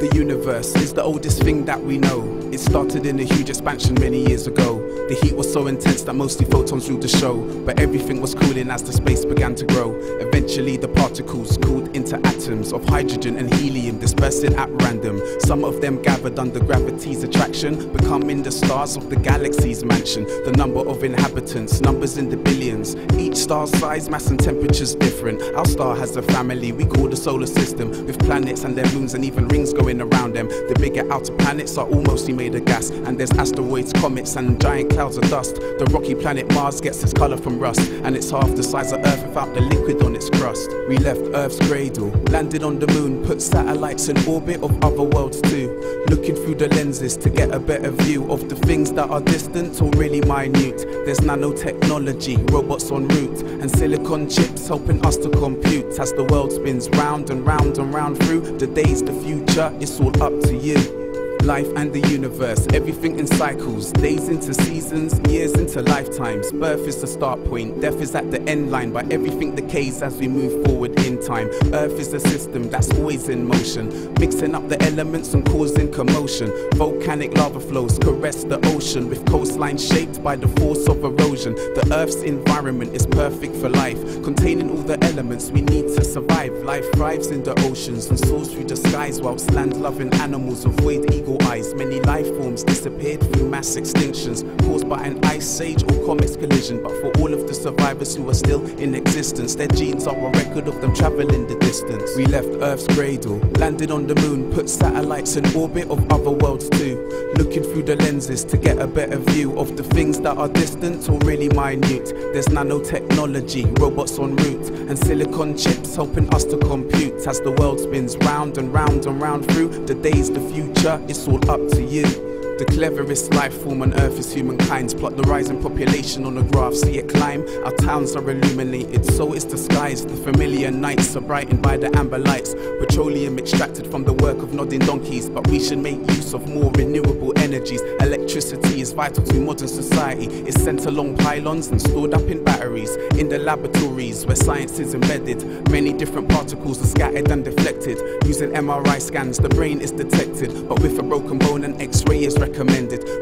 The universe is the oldest thing that we know. It started in a huge expansion many years ago. The heat was so intense that mostly photons ruled the show, but everything was cooling as the space began to grow. Eventually the particles cooled into atoms of hydrogen and helium, dispersing at random. Some of them gathered under gravity's attraction, becoming the stars of the galaxy's mansion. The number of inhabitants, numbers in the billions. Each star's size, mass and temperature's different. Our star has a family we call the solar system, with planets and their moons and even rings going around them. The bigger outer planets are all mostly made of gas, and there's asteroids, comets and giant clouds of dust. The rocky planet Mars gets its colour from rust, and it's half the size of Earth without the liquid on its crust. We left Earth's cradle, landed on the moon, put satellites in orbit of other worlds too, looking through the lenses to get a better view of the things that are distant or really minute. There's nanotechnology, robots en route, and silicon chips helping us to compute. As the world spins round and round and round through the days, the future, it's all up to you. Life and the universe, everything in cycles, days into seasons, years into lifetimes. Birth is the start point, death is at the end line, but everything decays as we move forward in time. Earth is a system that's always in motion, mixing up the elements and causing commotion. Volcanic lava flows caress the ocean, with coastlines shaped by the force of erosion. The Earth's environment is perfect for life, containing all the elements we need to survive. Life thrives in the oceans and soars through the skies, whilst land-loving animals avoid eagle eyes. Many life forms disappeared through mass extinctions caused by an ice age or comet's collision. But for all of the survivors who are still in existence, their genes are a record of them travelling the distance. We left Earth's cradle, landed on the moon, put satellites in orbit of other worlds too, looking through the lenses to get a better view of the things that are distant or really minute. There's nanotechnology, robots en route, and silicon chips helping us to compute. As the world spins round and round and round through the days, the future, it's all up to you. The cleverest life form on Earth is humankind's. Plot the rise in population on a graph, see it climb. Our towns are illuminated, so is the skies. The familiar nights are brightened by the amber lights. Petroleum extracted from the work of nodding donkeys, but we should make use of more renewable energies. Electricity is vital to modern society. It's sent along pylons and stored up in batteries. In the laboratories where science is embedded, many different particles are scattered and deflected. Using MRI scans, the brain is detected, but with a broken bone, an X-ray is recommended.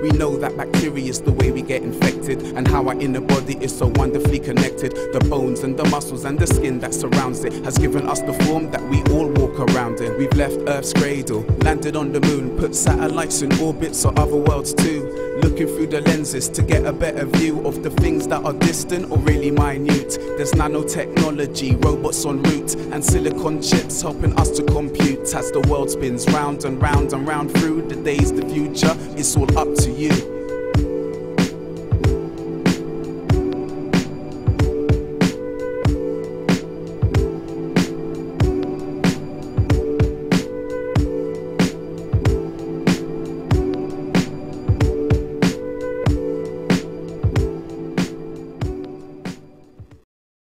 We know that bacteria is the way we get infected, and how our inner body is so wonderfully connected. The bones and the muscles and the skin that surrounds it has given us the form that we all walk around in. We've left Earth's cradle, landed on the moon, put satellites in orbit so other worlds too, looking through the lenses to get a better view of the things that are distant or really minute. There's nanotechnology, robots en route, and silicon chips helping us to compute. As the world spins round and round and round through the days, the future, it's all up to you.